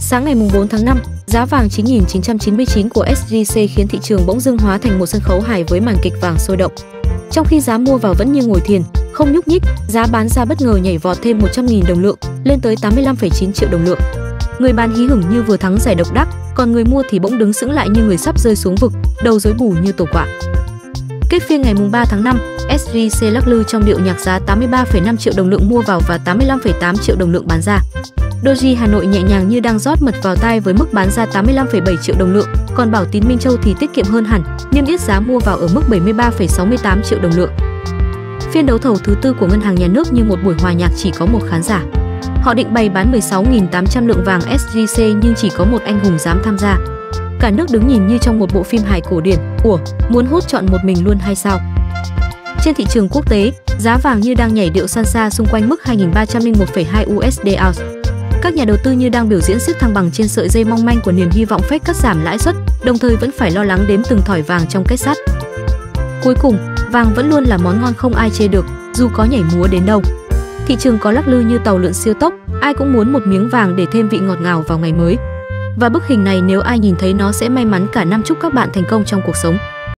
Sáng ngày 4 tháng 5, giá vàng 9.999 của SJC khiến thị trường bỗng dưng hóa thành một sân khấu hài với màn kịch vàng sôi động. Trong khi giá mua vào vẫn như ngồi thiền, không nhúc nhích, giá bán ra bất ngờ nhảy vọt thêm 100.000 đồng lượng, lên tới 85,9 triệu đồng lượng. Người bán hí hửng như vừa thắng giải độc đắc, còn người mua thì bỗng đứng sững lại như người sắp rơi xuống vực, đầu rối bù như tổ quạ. Kết phiên ngày 3 tháng 5, SJC lắc lư trong điệu nhạc giá 83,5 triệu đồng lượng mua vào và 85,8 triệu đồng lượng bán ra. Doji Hà Nội nhẹ nhàng như đang rót mật vào tai với mức bán ra 85,7 triệu đồng lượng, còn Bảo Tín Minh Châu thì tiết kiệm hơn hẳn, niêm yết giá mua vào ở mức 73,68 triệu đồng lượng. Phiên đấu thầu thứ tư của Ngân hàng Nhà nước như một buổi hòa nhạc chỉ có một khán giả. Họ định bày bán 16.800 lượng vàng SJC nhưng chỉ có một anh hùng dám tham gia. Cả nước đứng nhìn như trong một bộ phim hài cổ điển. Ủa, muốn hốt chọn một mình luôn hay sao? Trên thị trường quốc tế, giá vàng như đang nhảy điệu salsa xung quanh mức 2.301,2 USD ounce. Các nhà đầu tư như đang biểu diễn sức thăng bằng trên sợi dây mong manh của niềm hy vọng Fed cắt giảm lãi suất, đồng thời vẫn phải lo lắng đến từng thỏi vàng trong két sắt. Cuối cùng, vàng vẫn luôn là món ngon không ai chê được, dù có nhảy múa đến đâu. Thị trường có lắc lư như tàu lượn siêu tốc, ai cũng muốn một miếng vàng để thêm vị ngọt ngào vào ngày mới. Và bức hình này nếu ai nhìn thấy nó sẽ may mắn cả năm. Chúc các bạn thành công trong cuộc sống.